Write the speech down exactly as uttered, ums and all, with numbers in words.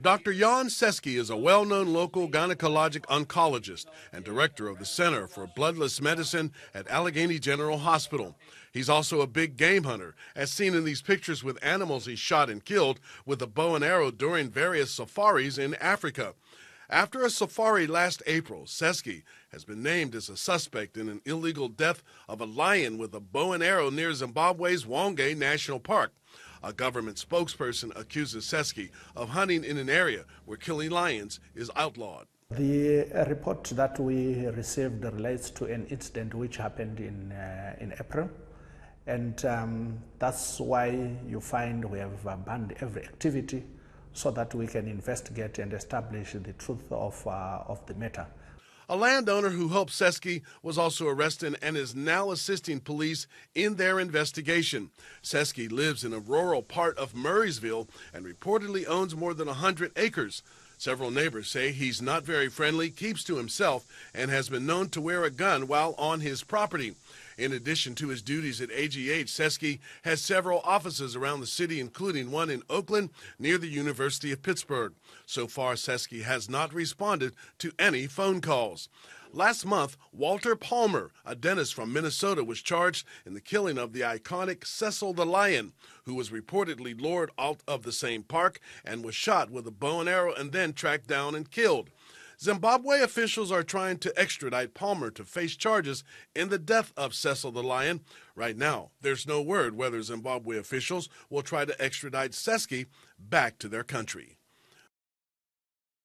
Doctor Jan Seski is a well-known local gynecologic oncologist and director of the Center for Bloodless Medicine at Allegheny General Hospital. He's also a big game hunter, as seen in these pictures with animals he shot and killed with a bow and arrow during various safaris in Africa. After a safari last April, Seski has been named as a suspect in an illegal death of a lion with a bow and arrow near Zimbabwe's Hwanga National Park. A government spokesperson accuses Seski of hunting in an area where killing lions is outlawed. The report that we received relates to an incident which happened in, uh, in April. And um, that's why you find we have banned every activity so that we can investigate and establish the truth of, uh, of the matter. A landowner who helped Seski was also arrested and is now assisting police in their investigation. Seski lives in a rural part of Murraysville and reportedly owns more than one hundred acres. Several neighbors say he's not very friendly, keeps to himself, and has been known to wear a gun while on his property. In addition to his duties at A G H, Seski has several offices around the city, including one in Oakland near the University of Pittsburgh. So far, Seski has not responded to any phone calls. Last month, Walter Palmer, a dentist from Minnesota, was charged in the killing of the iconic Cecil the Lion, who was reportedly lured out of the same park and was shot with a bow and arrow and then tracked down and killed. Zimbabwe officials are trying to extradite Palmer to face charges in the death of Cecil the Lion. Right now, there's no word whether Zimbabwe officials will try to extradite Seski back to their country.